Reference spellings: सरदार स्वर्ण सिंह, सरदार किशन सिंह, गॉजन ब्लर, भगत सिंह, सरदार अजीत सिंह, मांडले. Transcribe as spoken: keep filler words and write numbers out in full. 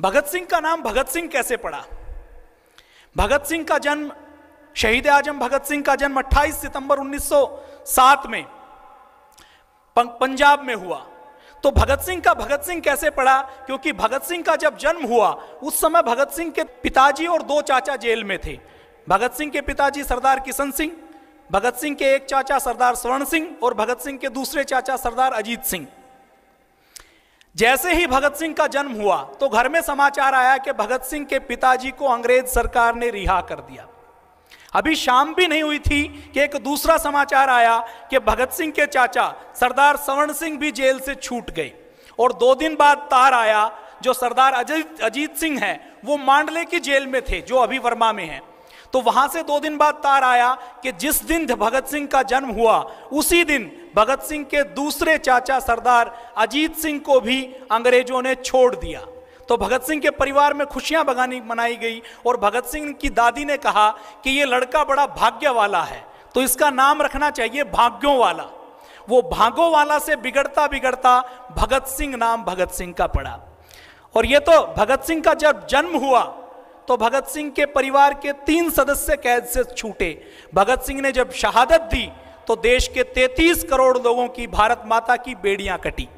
भगत सिंह का नाम भगत सिंह कैसे पड़ा? भगत सिंह का जन्म, शहीद आजम भगत सिंह का जन्म अट्ठाईस सितंबर उन्नीस सौ सात में पंजाब में हुआ। तो भगत सिंह का भगत सिंह कैसे पड़ा? क्योंकि भगत सिंह का जब जन्म हुआ उस समय भगत सिंह के पिताजी और दो चाचा जेल में थे। भगत सिंह के पिताजी सरदार किशन सिंह, भगत सिंह के एक चाचा सरदार स्वर्ण सिंह और भगत सिंह के दूसरे चाचा सरदार अजीत सिंह। जैसे ही भगत सिंह का जन्म हुआ तो घर में समाचार आया कि भगत सिंह के पिताजी को अंग्रेज सरकार ने रिहा कर दिया। अभी शाम भी नहीं हुई थी कि एक दूसरा समाचार आया कि भगत सिंह के चाचा सरदार स्वर्ण सिंह भी जेल से छूट गए। और दो दिन बाद तार आया, जो सरदार अजीत अजीत सिंह हैं वो मांडले की जेल में थे जो अभी वर्मा में हैं। तो वहां से दो दिन बाद तार आया कि जिस दिन भगत सिंह का जन्म हुआ उसी दिन भगत सिंह के दूसरे चाचा सरदार अजीत सिंह को भी अंग्रेजों ने छोड़ दिया। तो भगत सिंह के परिवार में खुशियां बगानी मनाई गई और भगत सिंह की दादी ने कहा कि ये लड़का बड़ा भाग्य वाला है, तो इसका नाम रखना चाहिए भाग्यों वाला। वो भागों वाला से बिगड़ता बिगड़ता भगत सिंह नाम भगत सिंह का पड़ा। और ये तो भगत सिंह का जब जन्म हुआ तो भगत सिंह के परिवार के तीन सदस्य कैद से छूटे। भगत सिंह ने जब शहादत दी तो देश के तैंतीस करोड़ लोगों की, भारत माता की बेड़ियां कटी।